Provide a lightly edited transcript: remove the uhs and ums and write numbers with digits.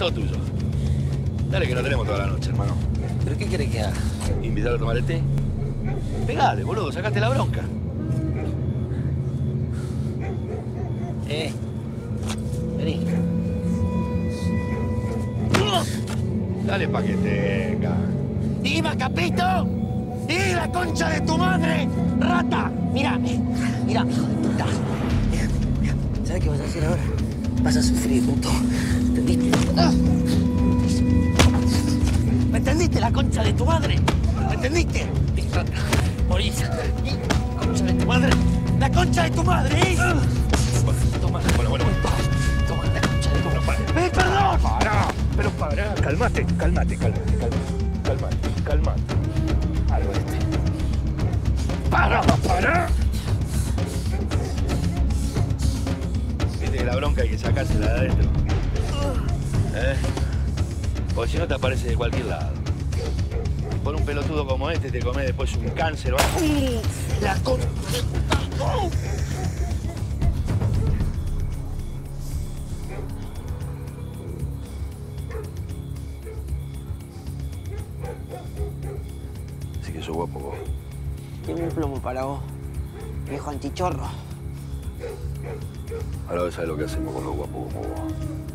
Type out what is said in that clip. todo tuyo. Dale, que no tenemos toda la noche, hermano. ¿Pero qué querés que haga? ¿Invitar a tomar el té? Pegale, boludo, sacaste la bronca. Vení. Dale pa' que tenga. ¡Iba, Capito! ¡Y la concha de tu madre! ¡Rata! Mirá, mirá, hijo de puta. ¿Sabes qué vas a hacer ahora? Vas a sufrir, puto. ¿Entendiste? ¿Me entendiste, la concha de tu madre? ¿Me entendiste? Morís. Concha de tu madre. ¡La concha de tu madre! ¿Eh? Toma. Bueno. Toma la concha de tu madre. ¡Pedí perdón! ¡Para! Pero para. Calmate. Algo este. ¡Para! Viste que la bronca hay que sacársela de adentro. O si no te aparece de cualquier lado. Por un pelotudo como este te comés después un cáncer o algo. ¡La concha! Tengo un plomo para vos, viejo antichorro. Ahora sabés lo que hacemos con los guapos como vos.